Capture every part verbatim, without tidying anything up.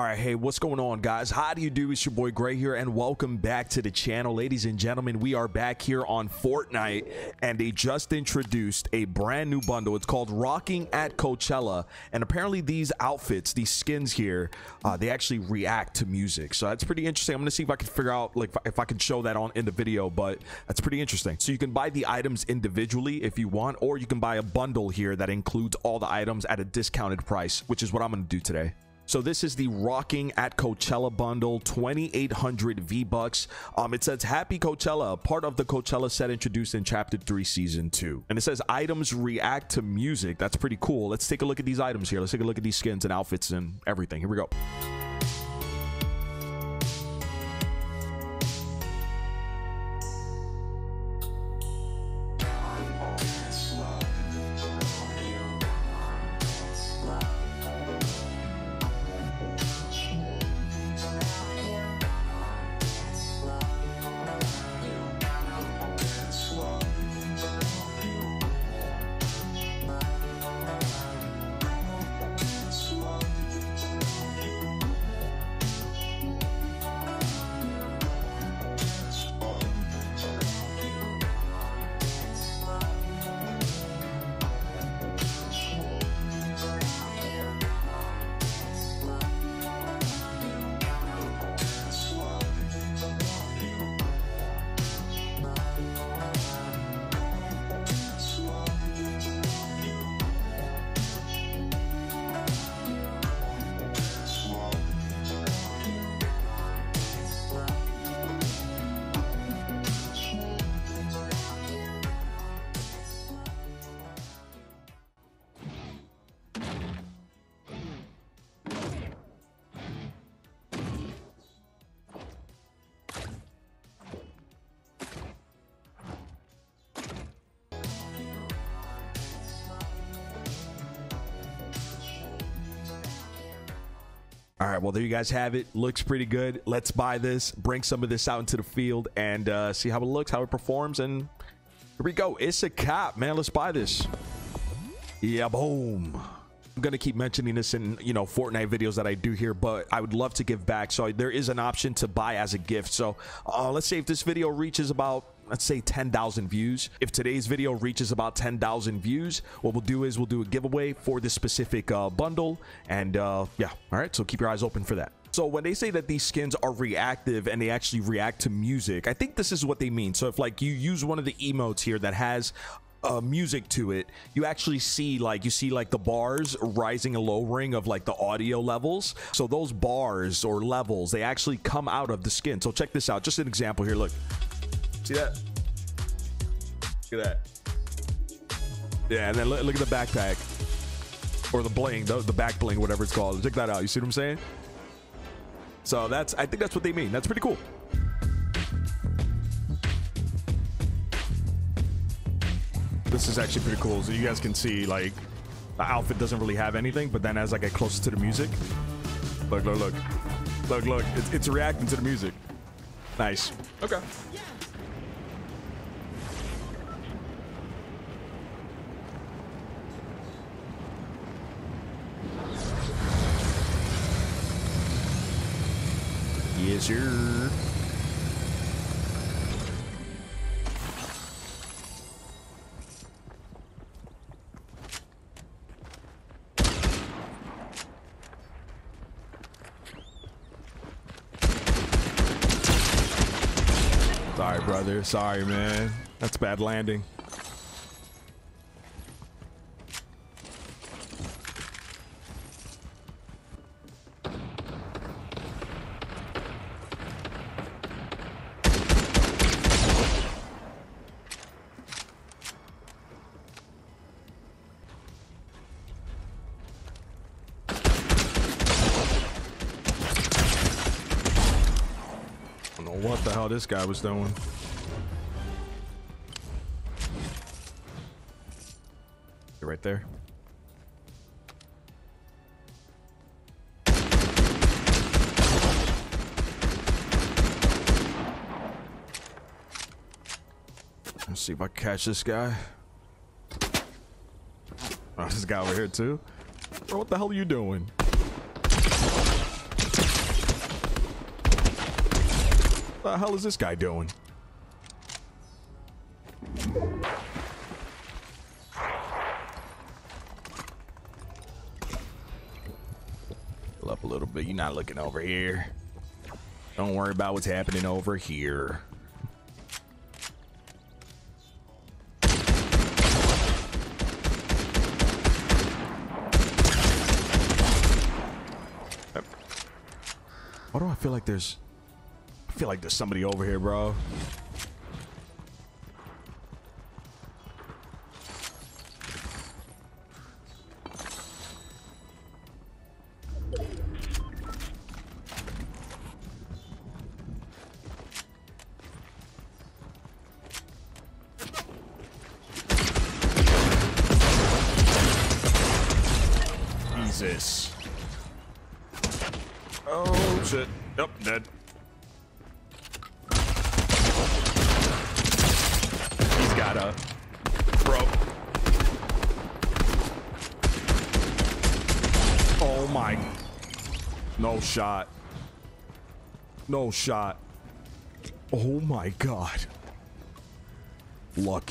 All right, hey, what's going on, guys? How do you do? It's your boy Gray here, and welcome back to the channel. Ladies and gentlemen, we are back here on Fortnite, and they just introduced a brand new bundle. It's called Rocking at Coachella, and apparently these outfits, these skins here, uh, they actually react to music. So that's pretty interesting. I'm gonna see if I can figure out like if I can show that on in the video, but that's pretty interesting. So you can buy the items individually if you want, or you can buy a bundle here that includes all the items at a discounted price, which is what I'm gonna do today. So this is the Rocking at Coachella bundle, twenty-eight hundred V-Bucks. Um, it says, Happy Coachella, part of the Coachella set introduced in Chapter three, Season two. And it says, items react to music. That's pretty cool. Let's take a look at these items here. Let's take a look at these skins and outfits and everything. Here we go. All right, well, there you guys have it. Looks pretty good. Let's buy this, bring some of this out into the field, and uh, see how it looks, how it performs, and here we go. It's a cop, man. Let's buy this. Yeah, boom. I'm gonna keep mentioning this in, you know, Fortnite videos that I do here, but I would love to give back. So there is an option to buy as a gift. So uh, let's say if this video reaches about, let's say ten thousand views. If today's video reaches about ten thousand views, what we'll do is we'll do a giveaway for this specific uh, bundle. And uh, yeah, all right, so keep your eyes open for that. So when they say that these skins are reactive and they actually react to music, I think this is what they mean. So if like you use one of the emotes here that has Uh, music to it, you actually see like you see like the bars rising and lowering of like the audio levels. So those bars or levels, they actually come out of the skin. So check this out, just an example here. Look, see that? Look at that. Yeah, and then look, look at the backpack or the bling, the, the back bling, whatever it's called. Check that out. You see what I'm saying? So that's, I think that's what they mean. That's pretty cool. This is actually pretty cool. So you guys can see like the outfit doesn't really have anything, but then as I get closer to the music, look, look, look, look, look, it's, it's reacting to the music. Nice. Okay. Yeah. Yes, sir. Sorry, brother. Sorry, man. That's bad landing. What the hell this guy was doing? You're right there. Let's see if I can catch this guy. Oh, this guy over here too. Bro, what the hell are you doing? the hell is this guy doing? Pull up a little bit. You're not looking over here. Don't worry about what's happening over here. Why do I feel like there's... I feel like there's somebody over here, bro. Jesus. Oh, shit. Nope, dead. He's got a... Bro. Oh, my... No shot. No shot. Oh, my God. Luck.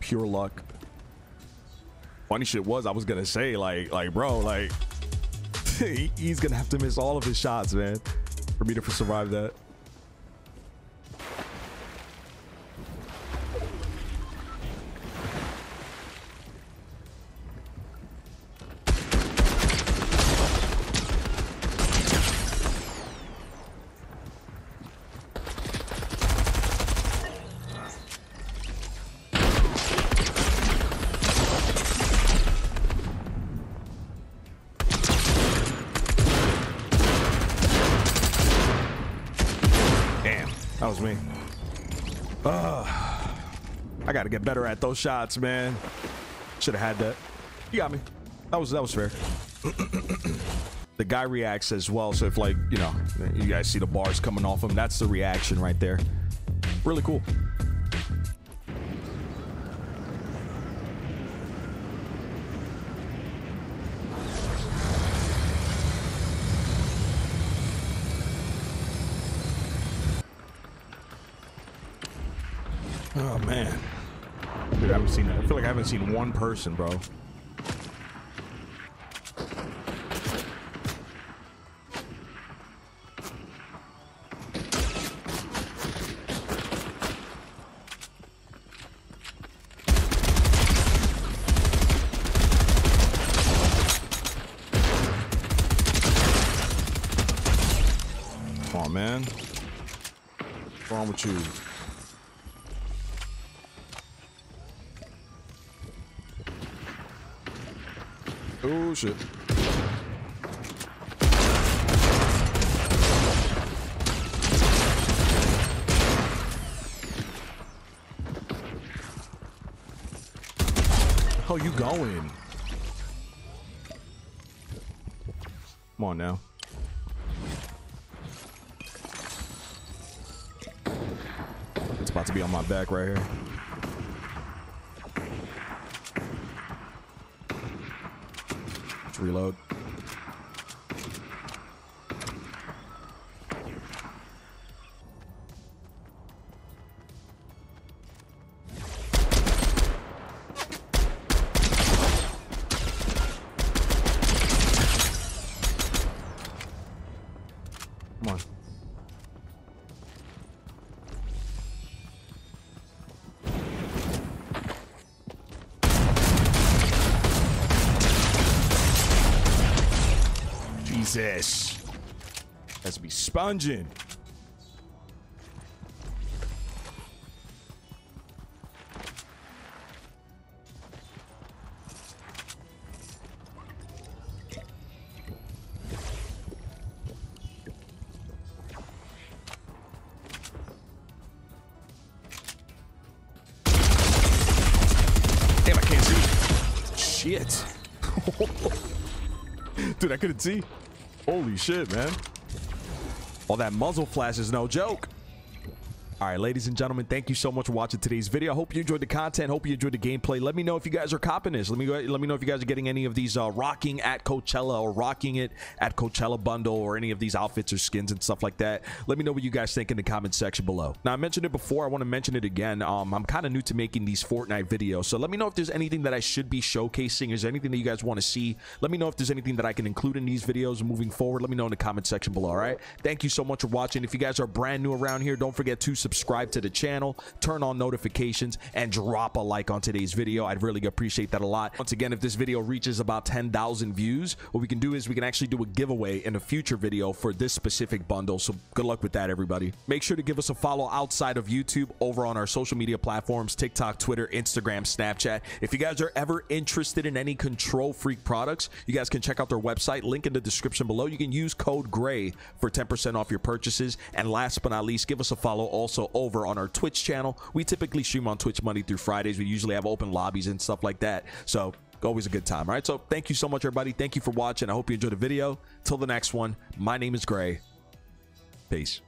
Pure luck. Funny shit was, I was gonna say, like, like, bro, like... He's gonna have to miss all of his shots, man, for me to survive that. That was me. Oh, I gotta get better at those shots, man. Should have had that. You got me. That was that was fair. The guy reacts as well, so if, like, you know, you guys see the bars coming off him, that's the reaction right there. Really cool. Oh man, dude, I haven't seen. I feel like I haven't seen one person, bro. Come on, man. What's wrong with you? Oh shit. How you going? Come on now. It's about to be on my back right here. Reload. Come on. Jesus. Has to be sponging. Damn, I can't see. Shit. Dude, I couldn't see. Holy shit, man. All that muzzle flash is no joke. All right, ladies and gentlemen, thank you so much for watching today's video. I hope you enjoyed the content. Hope you enjoyed the gameplay. Let me know if you guys are copping this. Let me go, let me know if you guys are getting any of these uh, rocking at Coachella or rocking it at Coachella bundle or any of these outfits or skins and stuff like that. Let me know what you guys think in the comment section below. Now, I mentioned it before. I want to mention it again. Um, I'm kind of new to making these Fortnite videos, so let me know if there's anything that I should be showcasing. Is there anything that you guys want to see? Let me know if there's anything that I can include in these videos moving forward. Let me know in the comment section below. All right. Thank you so much for watching. If you guys are brand new around here, don't forget to subscribe to the channel, turn on notifications, and drop a like on today's video. I'd really appreciate that a lot. Once again, if this video reaches about ten thousand views, what we can do is we can actually do a giveaway in a future video for this specific bundle. So good luck with that, everybody. Make sure to give us a follow outside of YouTube over on our social media platforms, TikTok, Twitter, Instagram, Snapchat. If you guys are ever interested in any Control Freak products, you guys can check out their website, link in the description below. You can use code GRAY for ten percent off your purchases. And last but not least, give us a follow also So over on our Twitch channel. We typically stream on Twitch Monday through Fridays. We usually have open lobbies and stuff like that, so always a good time. All right, so thank you so much, everybody. Thank you for watching. I hope you enjoyed the video. Till the next one, my name is Gray. Peace.